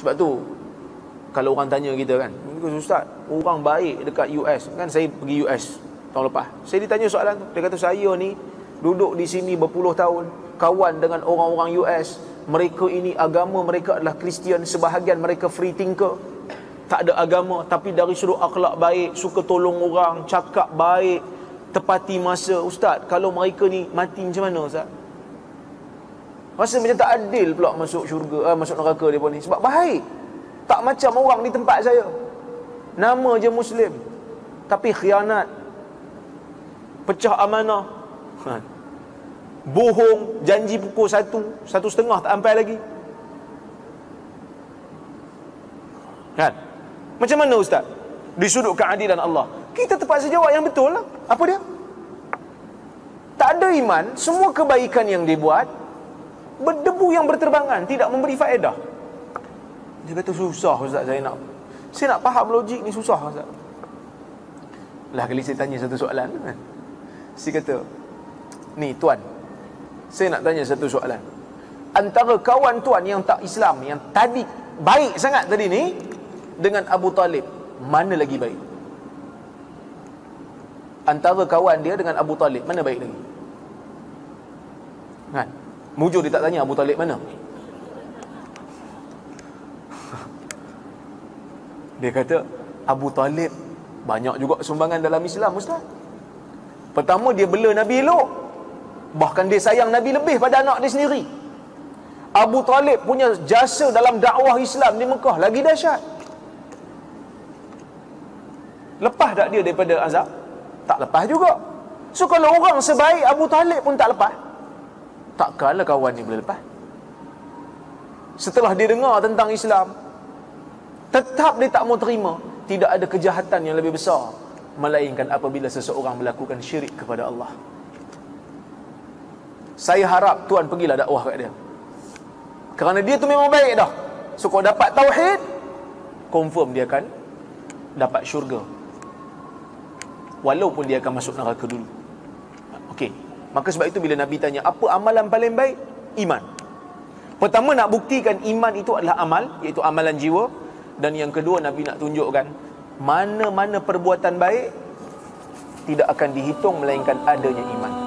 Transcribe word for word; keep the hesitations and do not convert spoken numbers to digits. Sebab tu kalau orang tanya kita kan, Ustaz, orang baik dekat U S, kan saya pergi U S tahun lepas, saya ditanya soalan tu. Dia kata, saya ni duduk di sini berpuluh tahun, kawan dengan orang-orang U S, mereka ini agama mereka adalah Kristian, sebahagian mereka free thinker, tak ada agama, tapi dari sudut akhlak baik, suka tolong orang, cakap baik, tepati masa. Ustaz, kalau mereka ni mati macam mana Ustaz? Rasa macam tak adil pula masuk syurga, eh, masuk neraka dia pun ni. Sebab baik. Tak macam orang di tempat saya. Nama je Muslim, tapi khianat, pecah amanah, ha, bohong, janji pukul satu, satu setengah tak sampai lagi. Kan? Macam mana Ustaz? Di sudut keadilan Allah, kita terpaksa jawab yang betul lah. Apa dia? Tak ada iman, semua kebaikan yang dibuat berdebu yang berterbangan, tidak memberi faedah. Dia kata, susah Ustaz, saya nak Saya nak faham logik ni, susah Ustaz. Lah kali saya tanya satu soalan, kan? Saya kata, ni tuan, saya nak tanya satu soalan. Antara kawan tuan yang tak Islam, yang tadi baik sangat tadi ni, dengan Abu Talib, mana lagi baik? Antara kawan dia dengan Abu Talib, mana baik lagi? Kan? Mujur dia tak tanya Abu Talib mana. Dia kata, Abu Talib banyak juga sumbangan dalam Islam Ustaz. Pertama, dia bela Nabi elok, bahkan dia sayang Nabi lebih pada anak dia sendiri. Abu Talib punya jasa dalam dakwah Islam di Mekah lagi dahsyat. Lepas tak dia daripada azab? Tak lepas juga. So kalau orang sebaik Abu Talib pun tak lepas, takkanlah kawan ni boleh lepas. Setelah dia dengar tentang Islam, tetap dia tak mau terima. Tidak ada kejahatan yang lebih besar melainkan apabila seseorang melakukan syirik kepada Allah. Saya harap tuan pergilah dakwah kat dia, kerana dia tu memang baik dah. So kalau dapat tauhid, confirm dia akan dapat syurga, walaupun dia akan masuk neraka dulu. Okey. Maka sebab itu bila Nabi tanya, apa amalan paling baik? Iman. Pertama, nak buktikan iman itu adalah amal, iaitu amalan jiwa. Dan yang kedua, Nabi nak tunjukkan mana-mana perbuatan baik tidak akan dihitung melainkan adanya iman.